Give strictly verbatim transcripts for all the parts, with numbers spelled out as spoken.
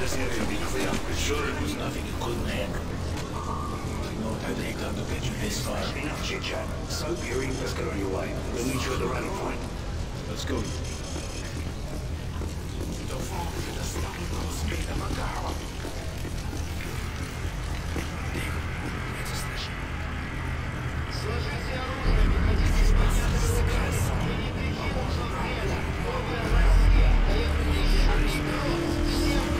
this interview, I'm pretty sure it was nothing you couldn't handle. No headache on the pitch of this fire. Enough chit chat. So, Fury, let's get on your way. We'll meet you at the rally point. Let's go. The fall to the sky calls me the Makarov. David, it's a station. Сложите оружие, выходите из понятного краса. Мы не бежим уже время. Новая Россия дает лишь вперед. Всем, кто подчинится.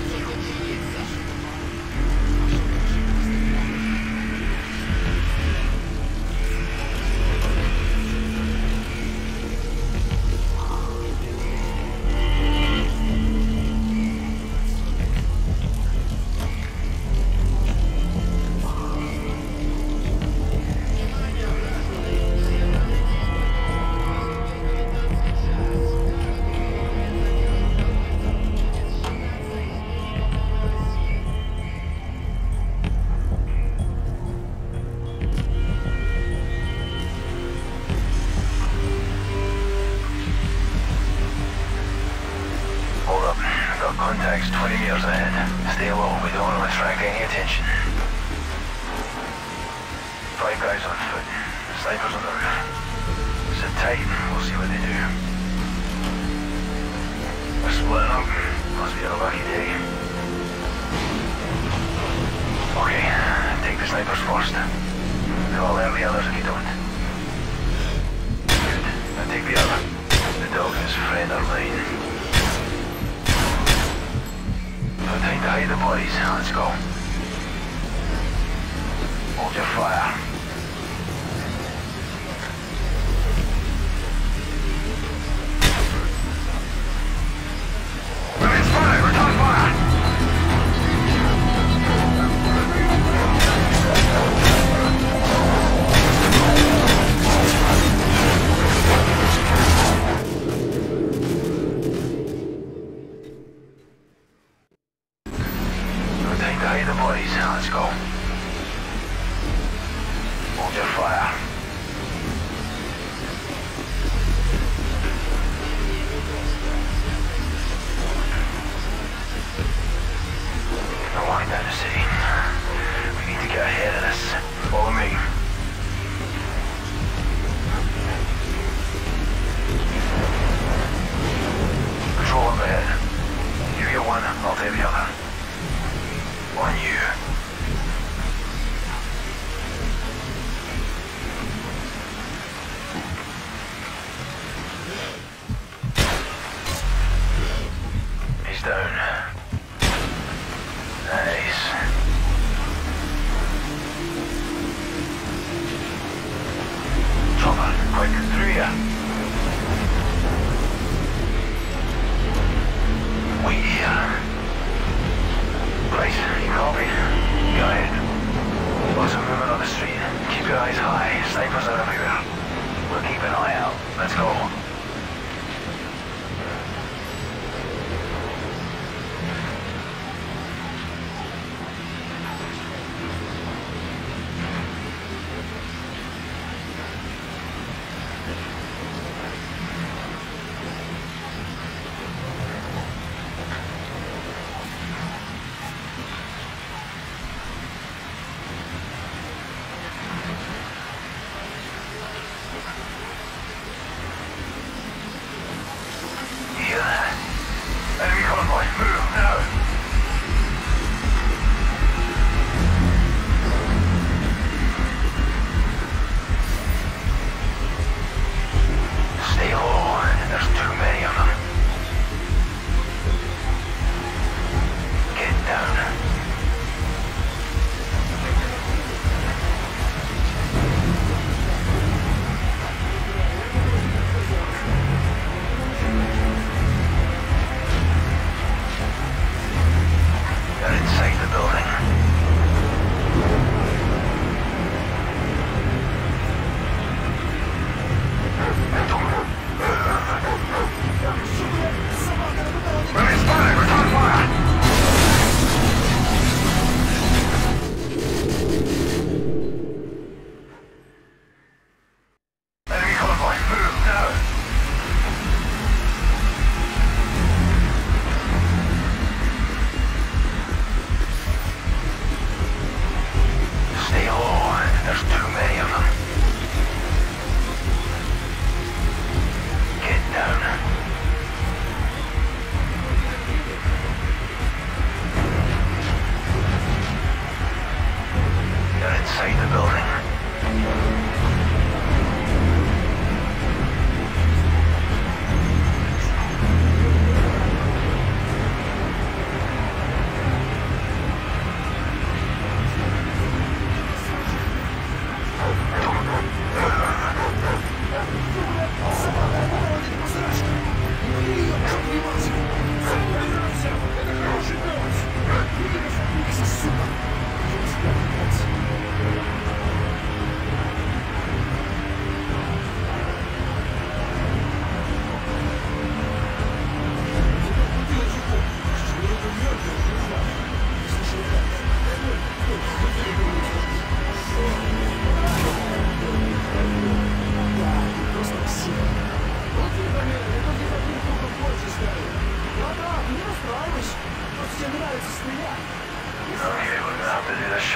The bodies, let's go.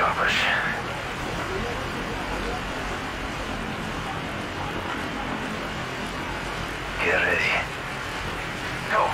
accomplish. Get ready. Go.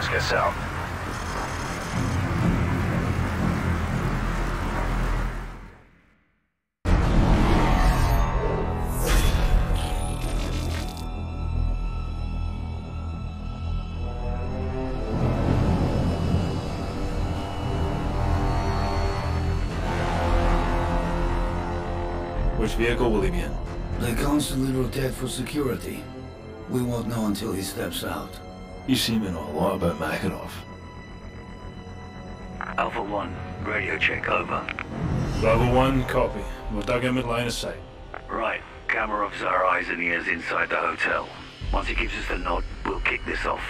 Let's get south. Which vehicle will he be in? They constantly rotate for security. We won't know until he steps out. You seem in a lot about Makarov. Alpha one, radio check, over. Bravo one, copy. We'll dug him at line of sight. Right. Kamarov's our eyes and ears inside the hotel. Once he gives us the nod, we'll kick this off.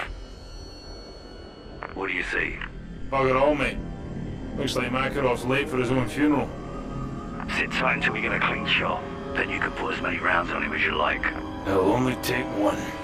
What do you see? Fuck it all, mate. Looks like Makarov's late for his own funeral. Sit tight until we get a clean shot. Then you can put as many rounds on him as you like. It'll only take one.